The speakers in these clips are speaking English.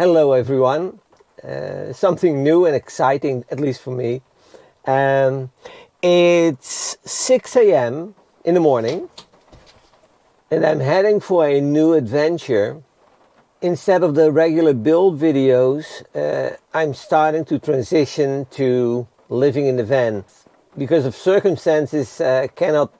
Hello everyone, something new and exciting, at least for me. It's 6 a.m. in the morning and I'm heading for a new adventure. Instead of the regular build videos, I'm starting to transition to living in the van. Because of circumstances, I cannot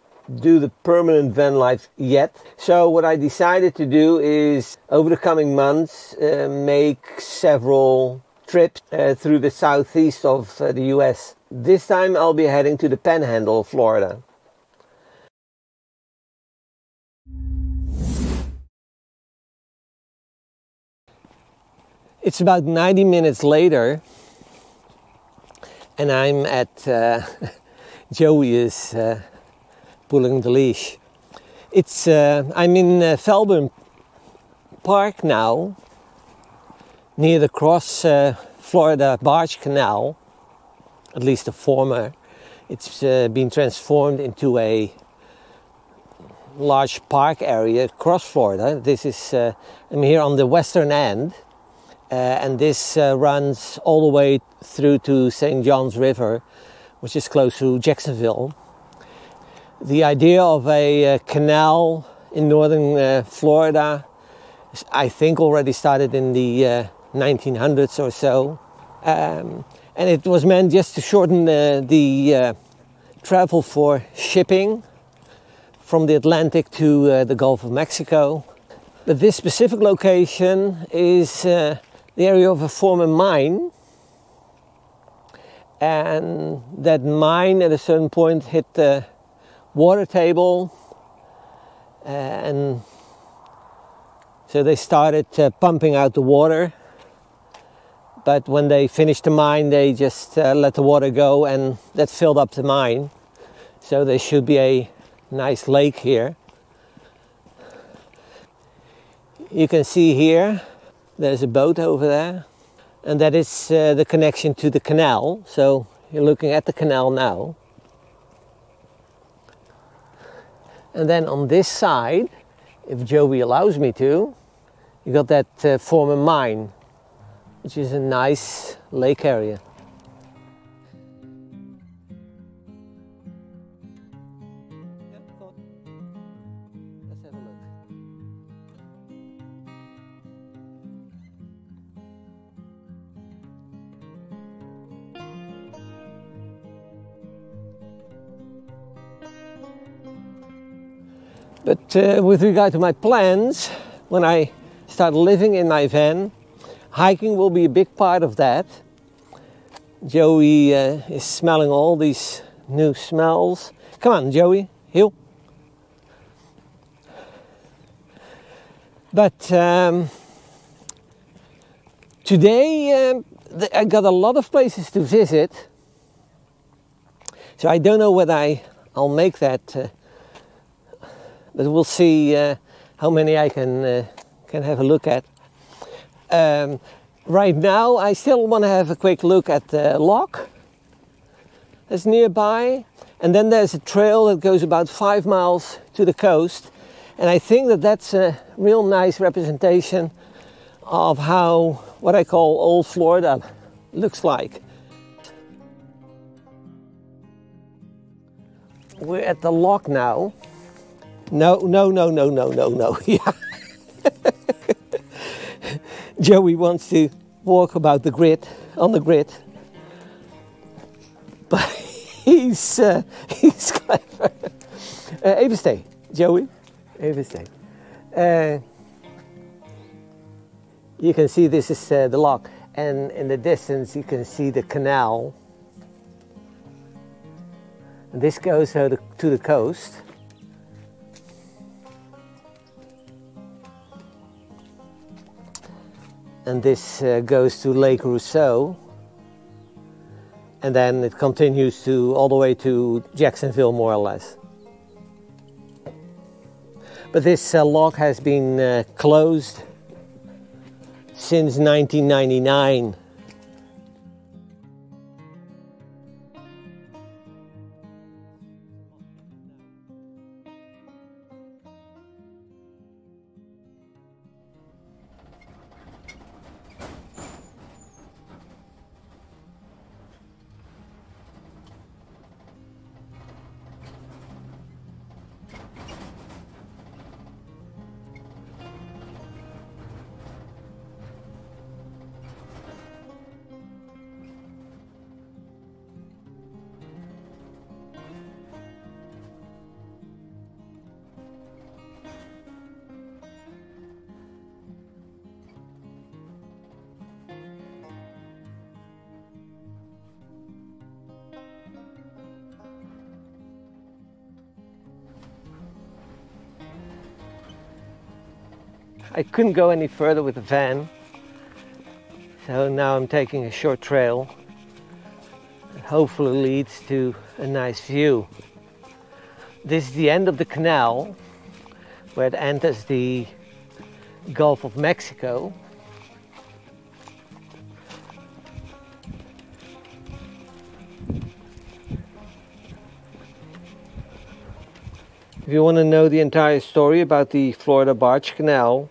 do the permanent van life yet. So what I decided to do is, over the coming months, make several trips through the southeast of the US. This time I'll be heading to the Panhandle of Florida. It's about 90 minutes later and I'm at Joey is pulling the leash. I'm in Felburn Park now, near the Florida Barge Canal, at least the former. It's been transformed into a large park area across Florida. This is, I'm here on the western end, and this runs all the way through to St. John's River, which is close to Jacksonville. The idea of a canal in northern Florida, I think, already started in the 1900s or so, and it was meant just to shorten the travel for shipping from the Atlantic to the Gulf of Mexico. But this specific location is the area of a former mine, and that mine at a certain point hit the water table, and so they started pumping out the water. But when they finished the mine, they just let the water go, and that filled up the mine. So there should be a nice lake here. You can see here there's a boat over there, and that is the connection to the canal. So you're looking at the canal now. And then on this side, if Joey allows me to, you got that former mine, which is a nice lake area. But with regard to my plans, when I start living in my van, hiking will be a big part of that. Joey is smelling all these new smells. Come on, Joey, heel. But today I got a lot of places to visit, so I don't know whether I'll make that. But we'll see how many I can have a look at. Right now I still want to have a quick look at the lock that's nearby, and then there's a trail that goes about 5 miles to the coast, and I think that that's a real nice representation of how what I call old Florida looks like. We're at the lock now. No. Yeah. Joey wants to walk about the grid, on the grid. But he's clever. Even stay, Joey. Even stay. You can see this is the lock, and in the distance you can see the canal. And this goes to the coast. And this goes to Lake Rousseau, and then it continues to all the way to Jacksonville, more or less. But this lock has been closed since 1999. I couldn't go any further with the van, so now I'm taking a short trail that hopefully leads to a nice view. This is the end of the canal where it enters the Gulf of Mexico. If you want to know the entire story about the Florida Barge Canal,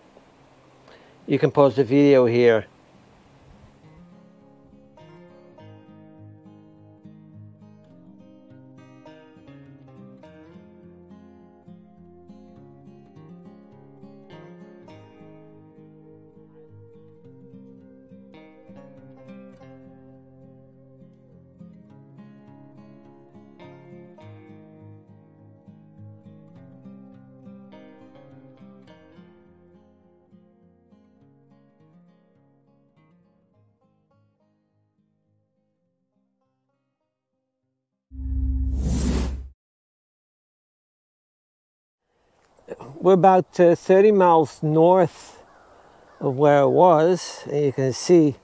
you can pause the video here. We're about 30 miles north of where I was, and you can see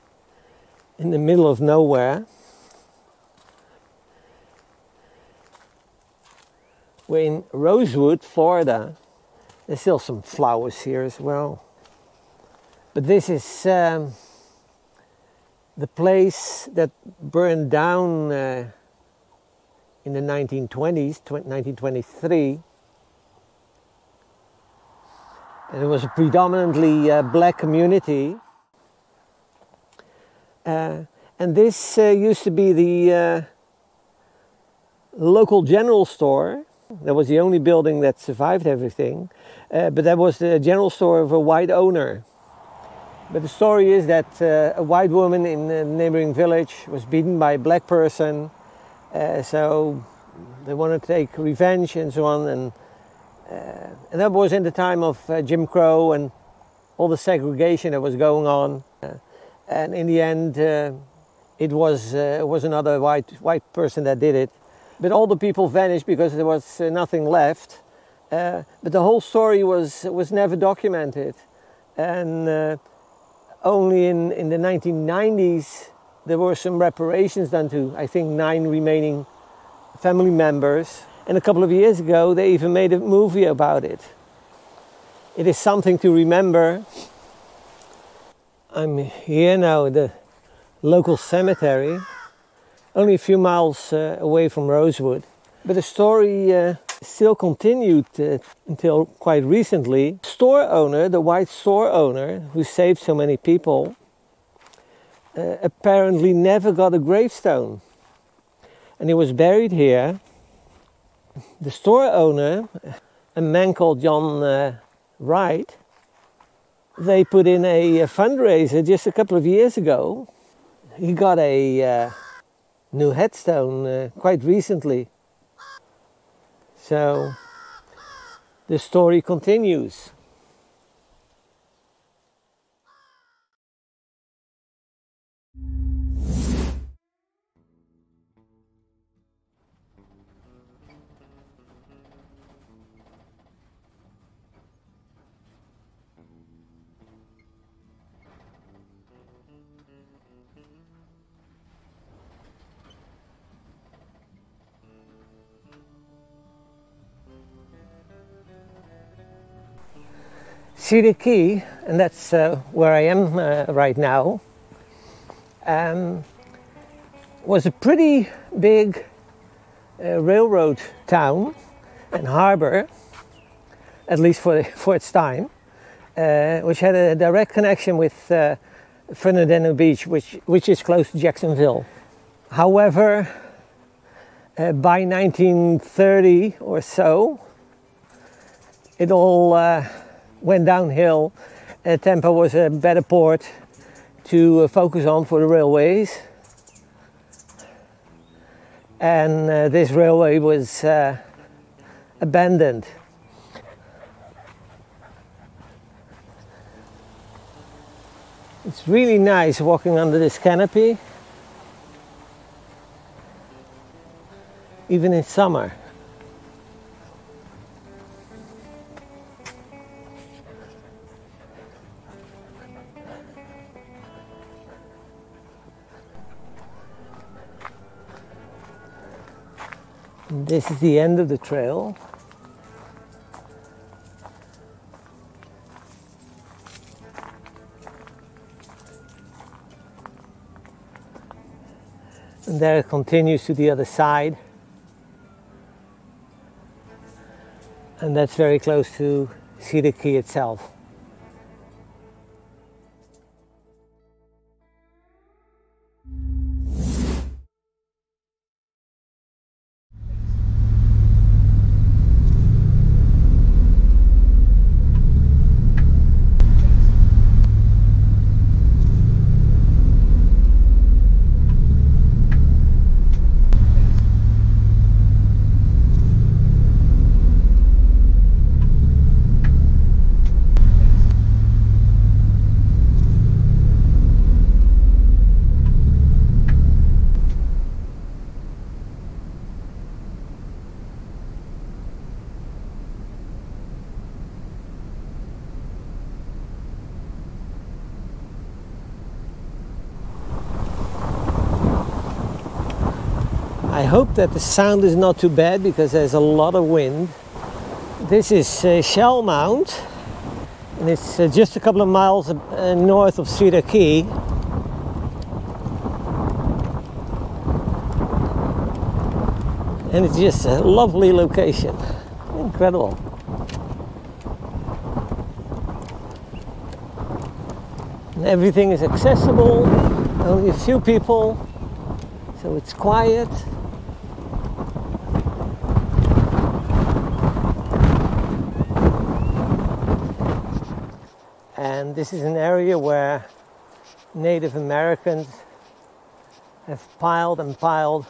in the middle of nowhere we're in Rosewood, Florida. There's still some flowers here as well, but this is the place that burned down in the 1923. And it was a predominantly black community. And this used to be the local general store. That was the only building that survived everything. But that was the general store of a white owner. But the story is that a white woman in a neighboring village was beaten by a black person. So they wanted to take revenge and so on. And that was in the time of Jim Crow and all the segregation that was going on. And in the end, it was another white person that did it. But all the people vanished because there was nothing left. But the whole story was never documented. And only in the 1990s, there were some reparations done to, I think, 9 remaining family members. And a couple of years ago, they even made a movie about it. It is something to remember. I'm here now at the local cemetery, only a few miles away from Rosewood. But the story still continued until quite recently. Store owner, the white store owner, who saved so many people, apparently never got a gravestone. And he was buried here. The store owner, a man called John Wright, they put in a fundraiser just a couple of years ago. He got a new headstone quite recently. So the story continues. Cedar Key, and that's where I am right now, was a pretty big railroad town and harbor, at least for its time, which had a direct connection with Fernandina Beach, which is close to Jacksonville. However, by 1930 or so, it all went downhill. Tampa was a better port to focus on for the railways, and this railway was abandoned. It's really nice walking under this canopy, even in summer. And this is the end of the trail. And there it continues to the other side. And that's very close to Cedar Key itself. I hope that the sound is not too bad because there's a lot of wind. This is Shell Mound, and it's just a couple of miles north of Cedar Key. And it's just a lovely location, incredible. And everything is accessible, only a few people, so it's quiet. And this is an area where Native Americans have piled and piled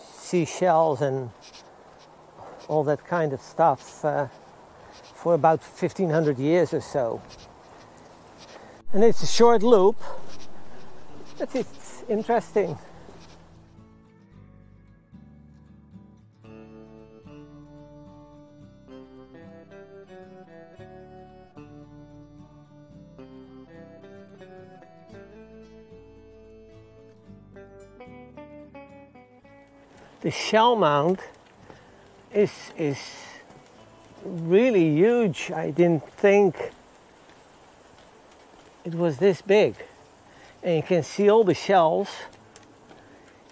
seashells and all that kind of stuff for about 1,500 years or so. And it's a short loop, but it's interesting. The Shell Mound is really huge. I didn't think it was this big. And you can see all the shells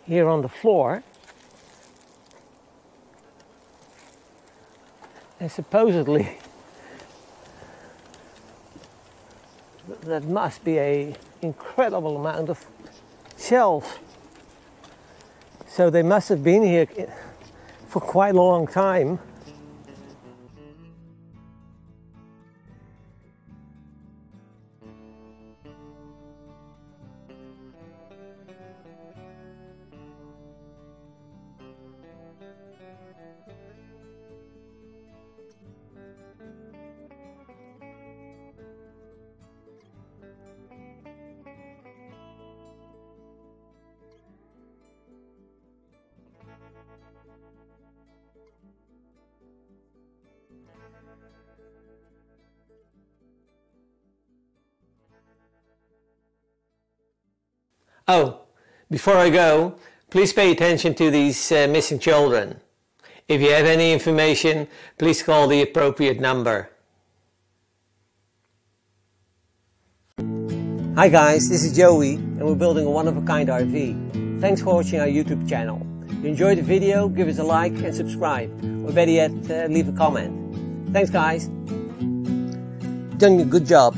here on the floor. And supposedly that must be an incredible amount of shells. So they must have been here for quite a long time. Oh, before I go, please pay attention to these missing children. If you have any information, please call the appropriate number. Hi guys, this is Joey and we're building a one-of-a-kind RV. Thanks for watching our YouTube channel. If you enjoyed the video, give us a like and subscribe, or better yet, leave a comment. Thanks guys. You've done a good job.